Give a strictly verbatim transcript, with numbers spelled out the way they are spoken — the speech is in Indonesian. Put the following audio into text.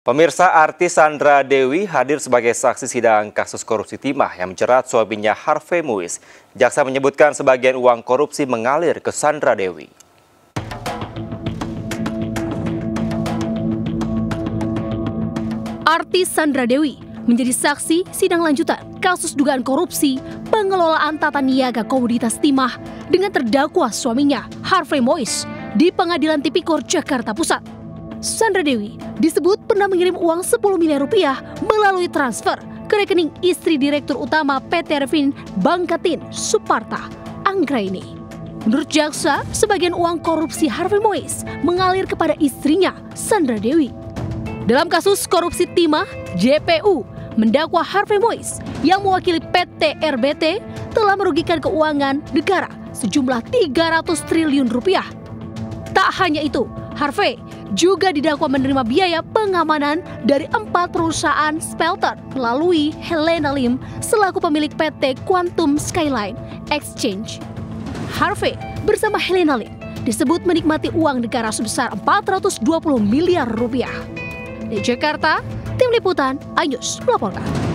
Pemirsa, artis Sandra Dewi hadir sebagai saksi sidang kasus korupsi Timah yang menjerat suaminya Harvey Moeis. Jaksa menyebutkan sebagian uang korupsi mengalir ke Sandra Dewi. Artis Sandra Dewi menjadi saksi sidang lanjutan kasus dugaan korupsi pengelolaan tata niaga komoditas Timah dengan terdakwa suaminya Harvey Moeis di Pengadilan Tipikor Jakarta Pusat. Sandra Dewi disebut pernah mengirim uang sepuluh miliar rupiah melalui transfer ke rekening istri Direktur Utama P T R B T Bangkatin Suparta Anggraini. Menurut jaksa, sebagian uang korupsi Harvey Moeis mengalir kepada istrinya, Sandra Dewi. Dalam kasus korupsi Timah, J P U mendakwa Harvey Moeis yang mewakili P T R B T telah merugikan keuangan negara sejumlah tiga ratus triliun rupiah. Tak hanya itu, Harvey juga didakwa menerima biaya pengamanan dari empat perusahaan smelter melalui Helena Lim selaku pemilik P T Quantum Skyline Exchange. Harvey bersama Helena Lim disebut menikmati uang negara sebesar empat ratus dua puluh miliar rupiah. Di Jakarta, Tim Liputan iNews melaporkan.